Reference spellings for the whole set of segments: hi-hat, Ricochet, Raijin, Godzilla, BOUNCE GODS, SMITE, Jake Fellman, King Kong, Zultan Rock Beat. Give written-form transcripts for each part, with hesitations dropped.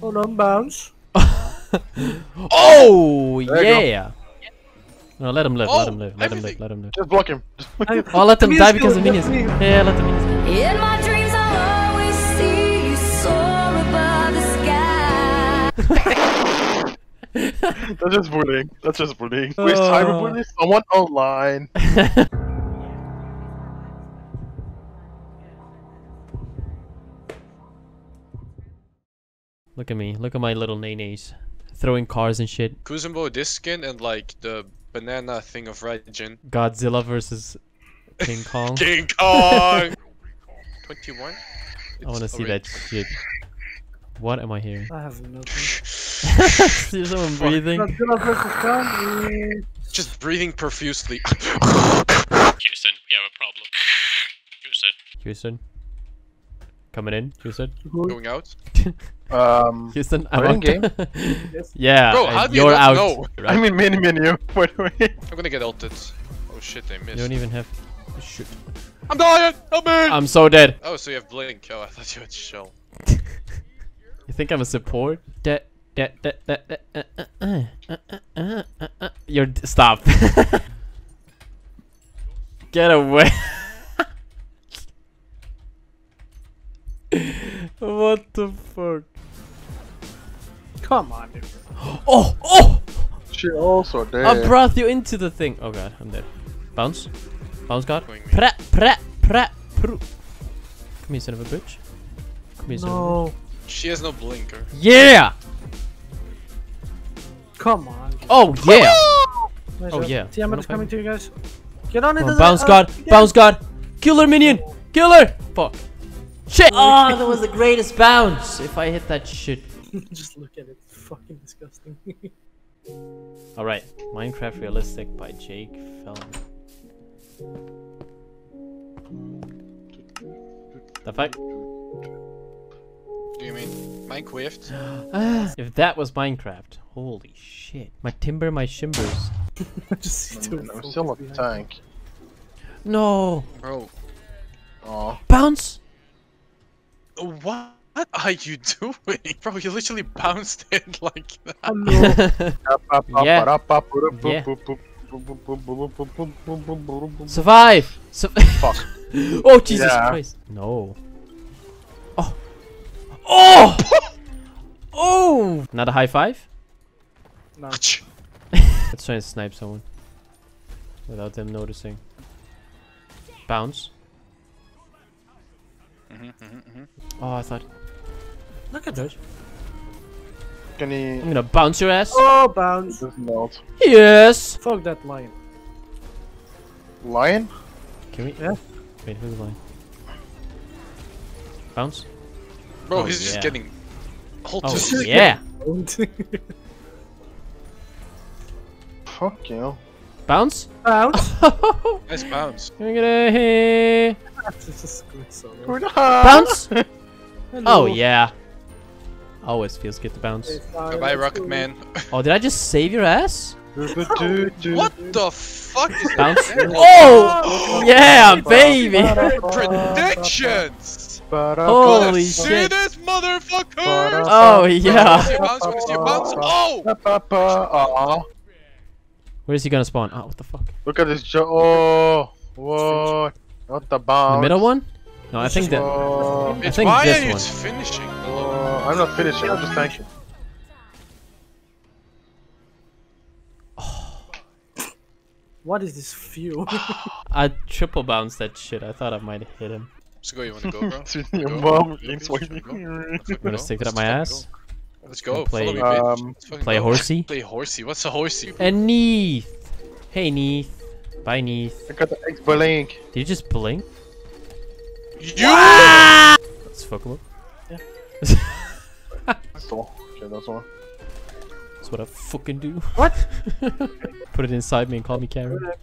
Hold on, bounce. Oh, yeah. No, let him live, let him live, let him live, let him live. Just block him. I'll let him die because of minions. Yeah, let the minions go. In my dreams, I'll always see you soar above the sky. That's just bullying. That's just bullying. We cyberbully someone online. Look at me. Look at my little nene's. Throwing cars and shit. Kuzumbo, this skin and like the banana thing of Raijin. Godzilla versus King Kong. King Kong! 21? I want to see that shit. What am I hearing? I have no clue. See someone breathing? Godzilla versus Kong? Just breathing profusely. Houston, we have a problem. Houston. Houston? Coming in, Houston. Going out. Houston, I'm out. Game. Yes. Yeah, bro, how do you're out. Know? Right. I mean, menu. Wait, wait. I'm gonna get ulted. Oh shit, they missed. You don't even have. Oh, shit. I'm dying. Help me! I'm so dead. Oh, so you have blink. Oh, I thought you had shell. You think I'm a support? You're stop. Get away. What the fuck? Come on, dude. Oh! Oh! She also dead. I brought you into the thing. Oh god, I'm dead. Bounce. Bounce, god. Pra, pra, pra, pru. Come here, son of a bitch. Come here, son of a bitch. She has no blinker. Yeah! Come on. Dude. Oh, yeah! Oh, yeah. TM is coming to you guys. Get on it. Bounce, god. Bounce, god. Kill her, minion. Kill her. Fuck. Shit! Oh, that was the greatest bounce! If I hit that shit. Just look at it. It's fucking disgusting. Alright. Minecraft Realistic by Jake Fellman. The fuck? Do you mean Minecraft? If that was Minecraft. Holy shit. My timber, my shimbers. Just I'm still a tank. No! Bro. Aww. Bounce! What are you doing? Bro, you literally bounced it like that. Yeah. Survive! Fuck. Oh, Jesus Christ. No. Oh. Oh! Oh! Not a high five? No. Let's try and snipe someone. Without them noticing. Bounce. Oh, I thought. Look at those. Can he... I'm gonna bounce your ass. Oh, bounce. Yes. Fuck that lion. Lion? Can we? Yeah. Wait, who's the lion? Bounce. Bro, he's just getting. Oh yeah. Fuck you. Bounce. Bounce. Nice bounce. I'm gonna hit. Bounce! Oh yeah. Always feels good to bounce. Goodbye, Rocket Man. Oh, did I just save your ass? What the fuck is bounce? Oh! Yeah, baby! Predictions! Holy shit! See this motherfucker! Oh yeah! Oh! Where is he gonna spawn? Oh, what the fuck? Look at this Oh! What? Not the bomb. The middle one? No, I think that. I think why this are you one. Finishing? I'm not finishing. I'm just tanking. Oh. What is this fuel? I triple bounced that shit. I thought I might have hit him. So go. You wanna go, bro? I'm gonna stick it up my ass. Let's go. Play, me, bitch. Play horsey. Play horsey. What's a horsey? And Neath. Hey Neath. Bye, Neath. I got the X blink. Did you just blink? Yeah! Let's fuck him up. Yeah. Okay, that's one. That's what I fucking do. What? Put it inside me and call me Karen. What?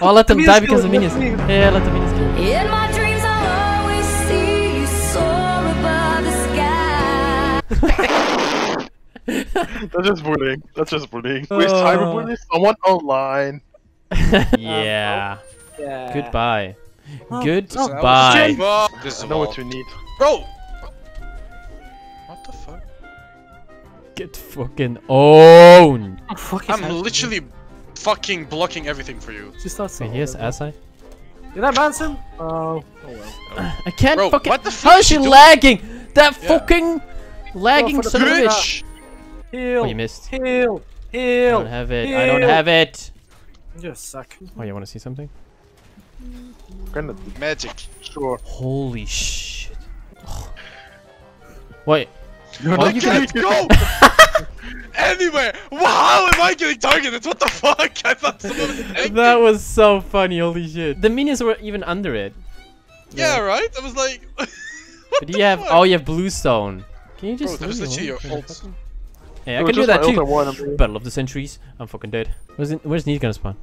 I'll let them die because of minions. Yeah, let the minions go. In my dreams, I'll always see you soar above the sky. That's just bullying. That's just bullying. We cyberbully someone online. Yeah. Yeah. Goodbye. Goodbye. I know what you need. Bro! What the fuck? Get fucking owned. I'm literally fucking blocking everything for you. Just not saying. Here's Asai. Is that Manson? Oh. I can't fucking. What the fuck? How is she lagging? That fucking lagging son of a bitch. Heal. Oh, you missed. Heal. Heal. I don't have it. Heal. I don't have it. You just suck. Oh, you want to see something? Magic. Sure. Holy shit. Oh. Wait. I can't go anywhere. How am I getting targeted? What the fuck? I thought someone was angry. That was so funny. Holy shit. The minions were even under it. Yeah, right? I was like. But you have. Oh, you have bluestone. Can you just. Bro, that was literally your ult. Hey, I can do that too. One, Battle of the Centuries. I'm fucking dead. Where's Need gonna spawn?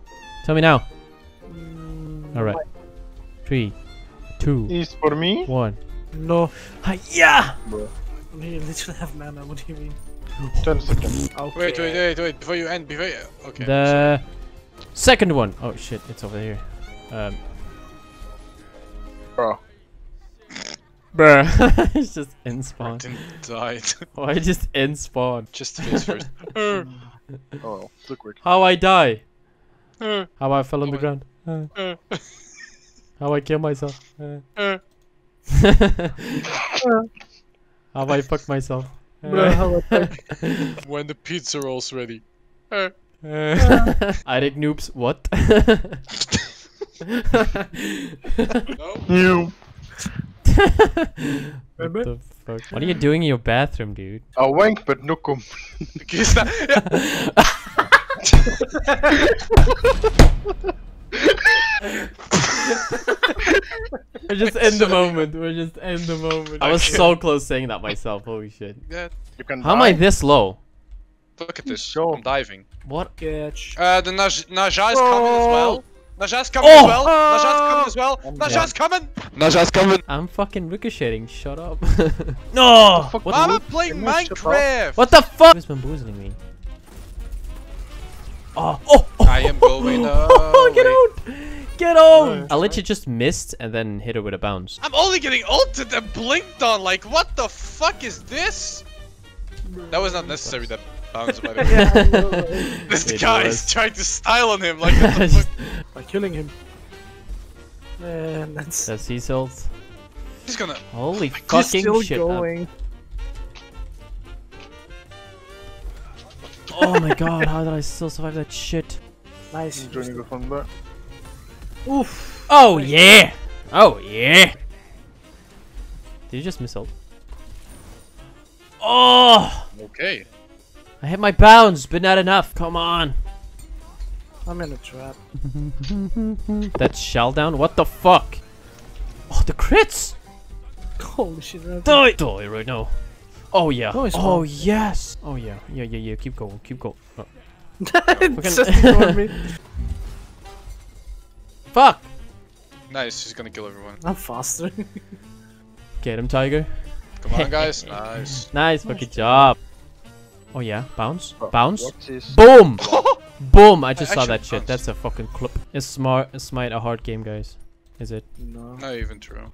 Tell me now. Alright. 3, 2. East for me? 1. No. Yeah! Bro. We literally have mana, what do you mean? 10 seconds. Okay. Wait, before you end, okay. The second one! Oh shit, it's over here. Bro. Bruh, it's just end spawn. I didn't die. Why just end spawn? Just face first. Oh, look weird. How I die? How I fell on the ground? How I kill myself? How I fuck myself? When the pizza rolls ready. Eric noobs, what? No. What the fuck? What are you doing in your bathroom, dude? I wank, but no cum. We're just in the moment. We're just in the moment. I was so close saying that myself. Holy shit. How am I this low? Look at this. Show. I'm diving. What? The Naja is coming as well. Naja's coming as well! Naja's coming! Naja's coming! I'm fucking ricocheting, shut up. No! What I'm playing Minecraft! What the fuck? Who's bamboozling me? Oh! I am going up! Get out! Get out! I literally just missed and then hit her with a bounce. I'm only getting ulted and blinked on, like, what the fuck is this? That was not necessary, that bounce, by the way. This guy is trying to style on him, like, what the fuck? By killing him. Man, that's sea salt. He's gonna. Holy fucking still shit! Going. Oh my god! How did I still survive that shit? Nice. Enjoying the fun there. Oof! Oh yeah! Oh yeah! Did you just miss ult? Oh! Okay. I hit my bounds, but not enough. Come on. I'm in a trap. That shell down? What the fuck? Oh, the crits! Holy shit. Die right now. Oh, yeah. Oh, yes. Oh, yeah. Yeah. Keep going. Oh. It's just ignored me. Fuck! Nice. She's gonna kill everyone. I'm faster. Get him, Tiger. Come on, guys. Nice. Nice fucking job. Oh, yeah. Bounce. Bounce. Boom! Boom! I just saw that shit. That's a fucking clip. Is SMITE a hard game, guys? Is it? No. Not even true.